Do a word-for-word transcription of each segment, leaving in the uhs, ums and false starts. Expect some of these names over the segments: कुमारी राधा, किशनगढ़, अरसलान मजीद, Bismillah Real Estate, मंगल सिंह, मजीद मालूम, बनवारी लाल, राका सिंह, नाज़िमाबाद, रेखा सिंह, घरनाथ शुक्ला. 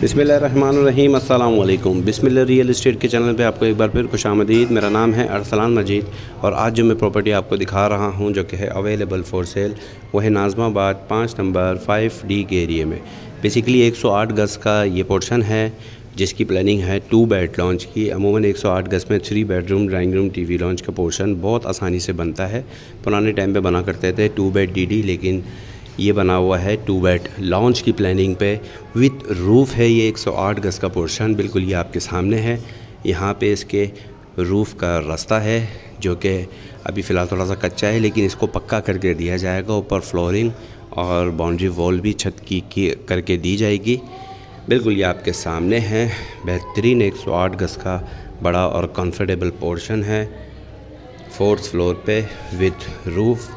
बिस्मिल्लाहिर्रहमानिर्रहीम। अस्सलाम वालेकुम। बिस्मिल्लाह रियल इस्टेट के चैनल पे आपको एक बार फिर खुश आमदीद। मेरा नाम है अरसलान मजीद और आज जो मैं प्रॉपर्टी आपको दिखा रहा हूं जो कि है अवेलेबल फॉर सेल, वो है नाज़िमाबाद पाँच नंबर फाइव डी के एरिए में। बेसिकली एक सौ आठ गज़ का ये पोर्शन है जिसकी प्लानिंग है टू बेड लॉन्च की। अमूमन एक सौ आठ गज़ में three bedroom drawing room TV lounge का पोर्शन बहुत आसानी से बनता है। पुराने टाइम पे बना करते थे टू बेड डीडी, लेकिन ये बना हुआ है टू बेड लॉन्च की प्लानिंग पे। विथ रूफ़ है ये एक सौ आठ गज़ का पोर्शन, बिल्कुल ये आपके सामने है। यहाँ पे इसके रूफ़ का रास्ता है जो कि अभी फ़िलहाल थोड़ा सा कच्चा है, लेकिन इसको पक्का करके दिया जाएगा। ऊपर फ्लोरिंग और बाउंड्री वॉल भी छत की, की करके दी जाएगी। बिल्कुल ये आपके सामने है। बेहतरीन एक सौ आठ गज़ का बड़ा और कंफर्टेबल पोर्शन है, फोर्थ फ्लोर पे विथ रूफ़।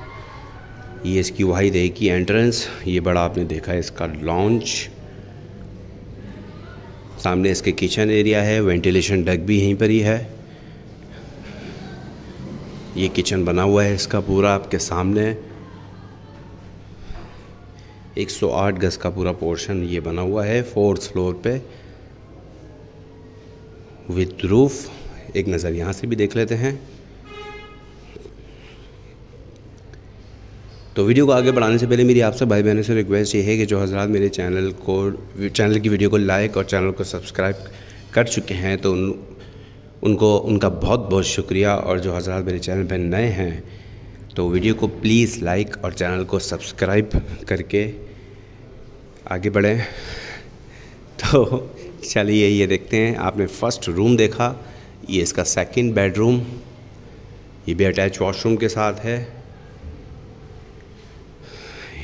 ये इसकी वाहिद है कि एंट्रेंस, ये बड़ा आपने देखा है इसका लॉन्च। सामने इसके किचन एरिया है, वेंटिलेशन डक भी यहीं पर ही है। ये किचन बना हुआ है इसका पूरा आपके सामने। एक सौ आठ गज़ का पूरा पोर्शन ये बना हुआ है फोर्थ फ्लोर पे विथ रूफ। एक नज़र यहाँ से भी देख लेते हैं। तो वीडियो को आगे बढ़ाने से पहले मेरी आपसे भाई बहनों से रिक्वेस्ट ये है कि जो हज़रात मेरे चैनल को चैनल की वीडियो को लाइक और चैनल को सब्सक्राइब कर चुके हैं तो उन, उनको उनका बहुत बहुत शुक्रिया। और जो हज़रात मेरे चैनल पर नए हैं तो वीडियो को प्लीज़ लाइक और चैनल को सब्सक्राइब करके आगे बढ़ें। तो चलिए ये देखते हैं। आपने फ़र्स्ट रूम देखा, ये इसका सेकंड बेडरूम, ये भी अटैच वॉशरूम के साथ है।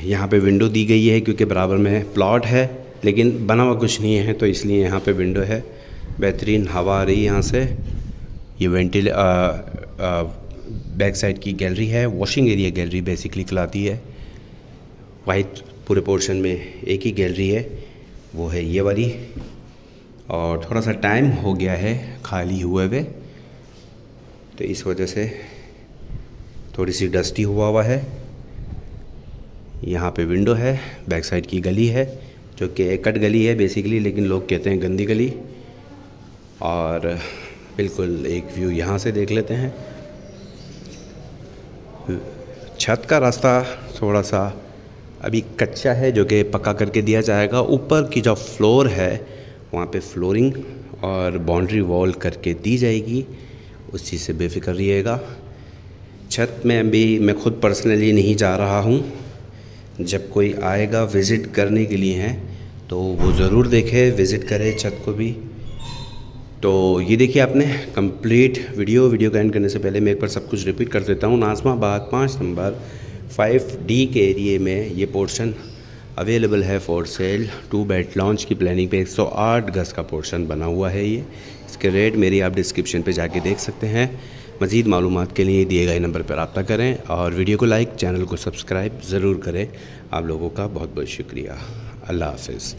यहाँ पे विंडो दी गई है क्योंकि बराबर में प्लॉट है लेकिन बना हुआ कुछ नहीं है, तो इसलिए यहाँ पे विंडो है। बेहतरीन हवा आ रही है यहाँ से। ये वेंटिल आ, आ, बैक साइड की गैलरी है, वॉशिंग एरिया गैलरी बेसिकली कहलाती है। वाइट पूरे पोर्शन में एक ही गैलरी है, वो है ये वाली। और थोड़ा सा टाइम हो गया है खाली हुए हुए, तो इस वजह से थोड़ी सी डस्टी हुआ हुआ है। यहाँ पे विंडो है, बैक साइड की गली है जो कि एक कट गली है बेसिकली, लेकिन लोग कहते हैं गंदी गली। और बिल्कुल एक व्यू यहाँ से देख लेते हैं। छत का रास्ता थोड़ा सा अभी कच्चा है जो कि पक्का करके दिया जाएगा। ऊपर की जो फ्लोर है वहाँ पे फ्लोरिंग और बाउंड्री वॉल करके दी जाएगी, उस चीज़ से बेफिक्र रहिएगा। छत में अभी मैं खुद पर्सनली नहीं जा रहा हूँ, जब कोई आएगा विज़िट करने के लिए हैं तो वो ज़रूर देखे, विज़िट करे छत को भी। तो ये देखिए आपने कंप्लीट वीडियो। वीडियो का एंड करने से पहले मैं एक बार सब कुछ रिपीट कर देता हूँ। नाज़िमाबाद पाँच नंबर फाइव डी के एरिए में ये पोर्शन अवेलेबल है फॉर सेल। टू बेड लॉन्च की प्लानिंग पे एक सौ आठ गज़ का पोर्शन बना हुआ है ये। इसके रेट मेरी आप डिस्क्रिप्शन पे जाके देख सकते हैं। मजीद मालूम के लिए दिए गए नंबर पर रब्ता करें और वीडियो को लाइक, चैनल को सब्सक्राइब ज़रूर करें। आप लोगों का बहुत बहुत शुक्रिया। अल्लाह हाफिज़।